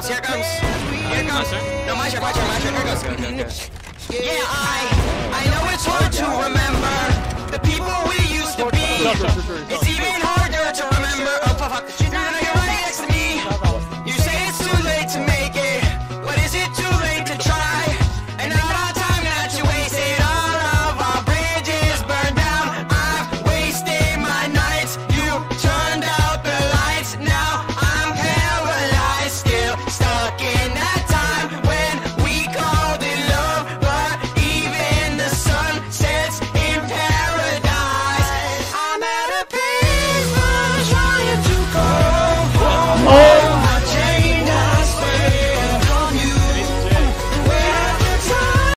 comes, here comes. Here comes. No, my turn, here goes. Yeah, I know it's hard to remember the people we used to be.